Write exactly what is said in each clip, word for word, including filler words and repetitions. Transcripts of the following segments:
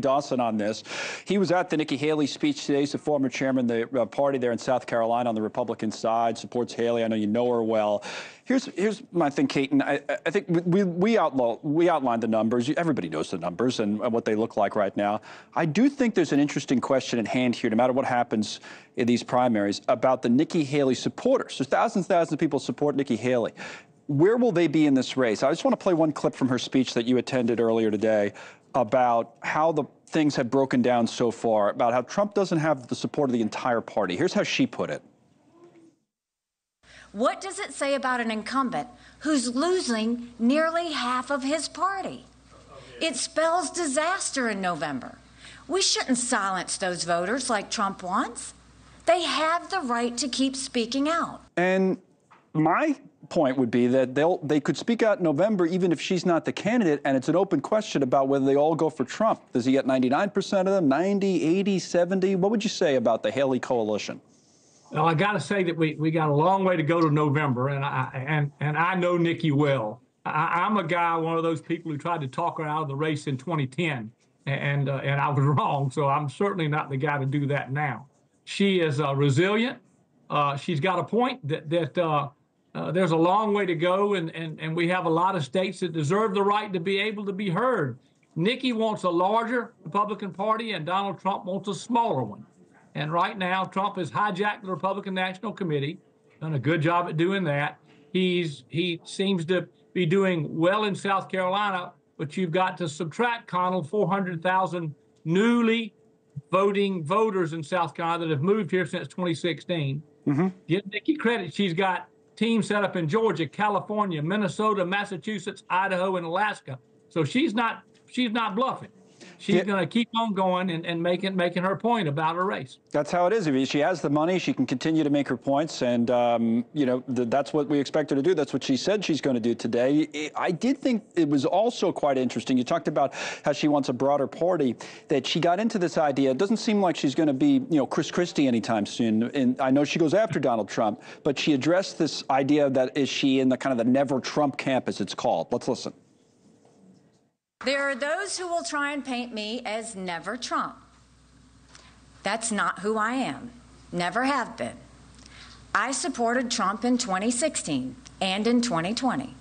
Dawson on this. He was at the Nikki Haley speech today. He's the former chairman of the party there in South Carolina on the Republican side, supports Haley. I know you know her well. Here's here's my thing, Katon. I, I think we we outlaw, we outlined the numbers. Everybody knows the numbers and what they look like right now. I do think there's an interesting question at hand here, no matter what happens in these primaries, about the Nikki Haley supporters. There's thousands and thousands of people support Nikki Haley. Where will they be in this race? I just want to play one clip from her speech that you attended earlier today about how the things have broken down so far, about how Trump doesn't have the support of the entire party. Here's how she put it. What does it say about an incumbent who's losing nearly half of his party? It spells disaster in November. We shouldn't silence those voters like Trump wants. They have the right to keep speaking out. And my point would be that they'll they could speak out in November even if she's not the candidate, and it's an open question about whether they all go for Trump. Does he get ninety-nine percent of them, ninety, eighty, seventy? What would you say about the Haley coalition? Well, I got to say that we we got a long way to go to November, and I and and I know Nikki well. I, I'm a guy, one of those people who tried to talk her out of the race in twenty ten, and uh, and I was wrong. So I'm certainly not the guy to do that now. She is uh, resilient. Uh, she's got a point that that uh, uh, there's a long way to go, and and and we have a lot of states that deserve the right to be able to be heard. Nikki wants a larger Republican Party, and Donald Trump wants a smaller one. And right now, Trump has hijacked the Republican National Committee, done a good job at doing that. He's he seems to be doing well in South Carolina, but you've got to subtract, Connell, four hundred thousand newly voting voters in South Carolina that have moved here since twenty sixteen. Mm-hmm. Give Nikki credit. She's got teams set up in Georgia, California, Minnesota, Massachusetts, Idaho, and Alaska. So she's not she's not bluffing. She's going to keep on going and, and making making her point about her race. That's how it is. I mean, she has the money. She can continue to make her points. And, um, you know, th that's what we expect her to do. That's what she said she's going to do today. It, I did think it was also quite interesting. You talked about how she wants a broader party, that she got into this idea. It doesn't seem like she's going to be, you know, Chris Christie anytime soon. And I know she goes after Donald Trump, but she addressed this idea that is she in the kind of the never Trump camp, as it's called. Let's listen. There are those who will try and paint me as never Trump. That's not who I am. Never have been. I supported Trump in twenty sixteen and in twenty twenty.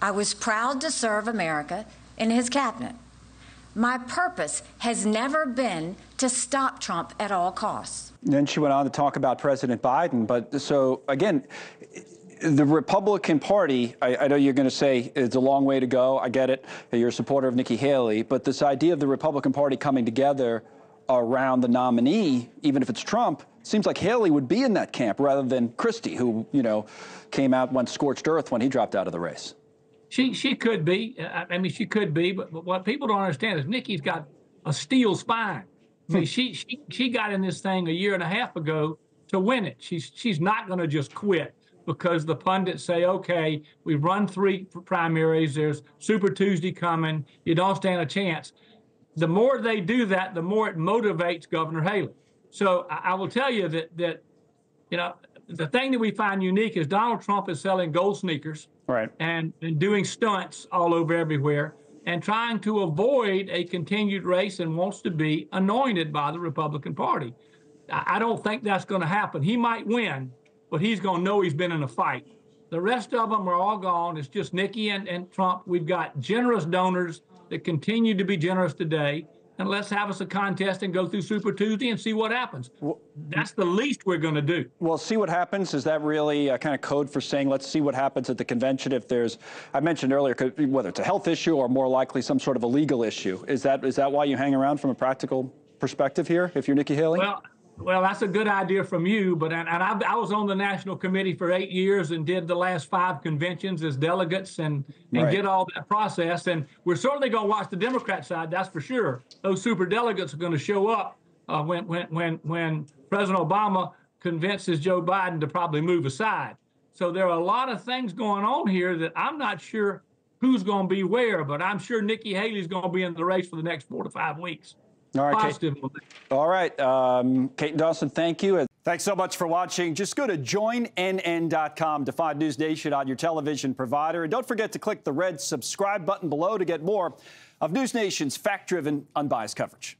I was proud to serve America in his cabinet. My purpose has never been to stop Trump at all costs. Then she went on to talk about President Biden, but so again, the Republican Party, I, I know you're going to say it's a long way to go. I get it. You're a supporter of Nikki Haley. But this idea of the Republican Party coming together around the nominee, even if it's Trump, seems like Haley would be in that camp rather than Christie, who, you know, came out when scorched earth when he dropped out of the race. She she could be. I mean, she could be. But, but what people don't understand is Nikki's got a steel spine. I mean, she, she, she got in this thing a year and a half ago to win it. She's, she's not going to just quit because the pundits say, okay, we've run three primaries, there's Super Tuesday coming, you don't stand a chance. The more they do that, the more it motivates Governor Haley. So I, I will tell you that, that, you know, the thing that we find unique is Donald Trump is selling gold sneakers, right, and, and doing stunts all over everywhere and trying to avoid a continued race and wants to be anointed by the Republican Party. I, I don't think that's going to happen. He might win, but he's going to know he's been in a fight. The rest of them are all gone. It's just Nikki and, and Trump. We've got generous donors that continue to be generous today. And let's have us a contest and go through Super Tuesday and see what happens. Well, that's the least we're going to do. Well, see what happens. Is that really a kind of code for saying let's see what happens at the convention if there's, I mentioned earlier, whether it's a health issue or more likely some sort of a legal issue. Is that is that why you hang around from a practical perspective here if you're Nikki Haley? Well, Well, that's a good idea from you, but and, and I, I was on the national committee for eight years and did the last five conventions as delegates and, and right. did all that process. And we're certainly going to watch the Democrat side, that's for sure. Those super delegates are going to show up uh, when, when, when, when President Obama convinces Joe Biden to probably move aside. So there are a lot of things going on here that I'm not sure who's going to be where, but I'm sure Nikki Haley's going to be in the race for the next four to five weeks. All right, Kate. All right, um, Katon Dawson, thank you. Thanks so much for watching. Just go to join N N dot com to find News Nation on your television provider. And don't forget to click the red subscribe button below to get more of News Nation's fact-driven, unbiased coverage.